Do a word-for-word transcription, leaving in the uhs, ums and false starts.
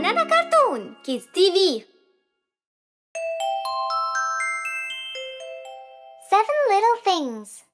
Banana Cartoon Kids T V. Seven little things.